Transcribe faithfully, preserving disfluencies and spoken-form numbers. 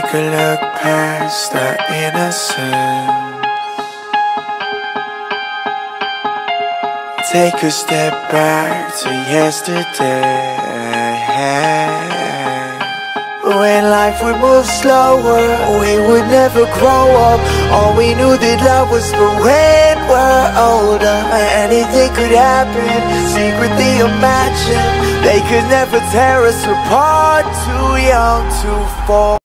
Take a look past our innocence. Take a step back to yesterday, when life would move slower. We would never grow up. All we knew that love was for when we're older. Anything could happen, secretly imagine. They could never tear us apart. Too young to fall.